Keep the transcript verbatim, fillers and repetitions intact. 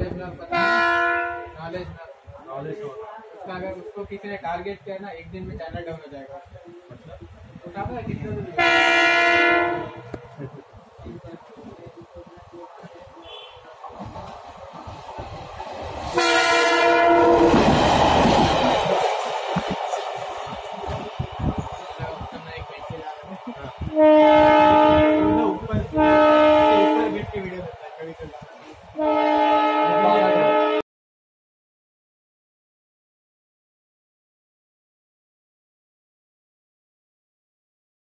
Knowledge में knowledge में knowledge उसका अगर उसको किसी ने टारगेट किया ना, एक दिन में चैनल डाउन हो जाएगा। मतलब उठाता है कितना